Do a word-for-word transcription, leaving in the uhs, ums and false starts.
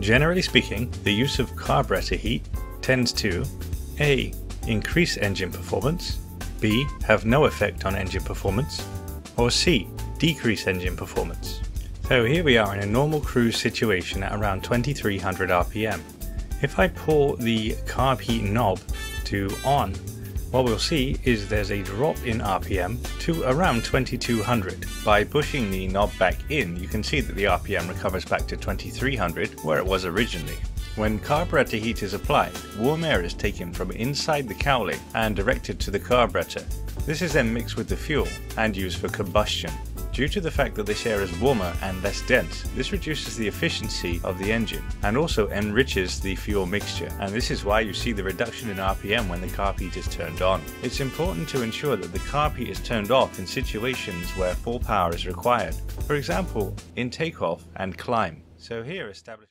Generally speaking, the use of carburetor heat tends to A. Increase engine performance, B. Have no effect on engine performance, or C. Decrease engine performance. So here we are in a normal cruise situation at around twenty-three hundred R P M. If I pull the carb heat knob to on, what we'll see is there's a drop in R P M to around twenty-two hundred. By pushing the knob back in, you can see that the R P M recovers back to twenty-three hundred, where it was originally. When carburetor heat is applied, warm air is taken from inside the cowling and directed to the carburetor. This is then mixed with the fuel and used for combustion. Due to the fact that this air is warmer and less dense, this reduces the efficiency of the engine and also enriches the fuel mixture, and this is why you see the reduction in R P M when the carb heat is turned on. It's important to ensure that the carb heat is turned off in situations where full power is required, for example in takeoff and climb. So here establish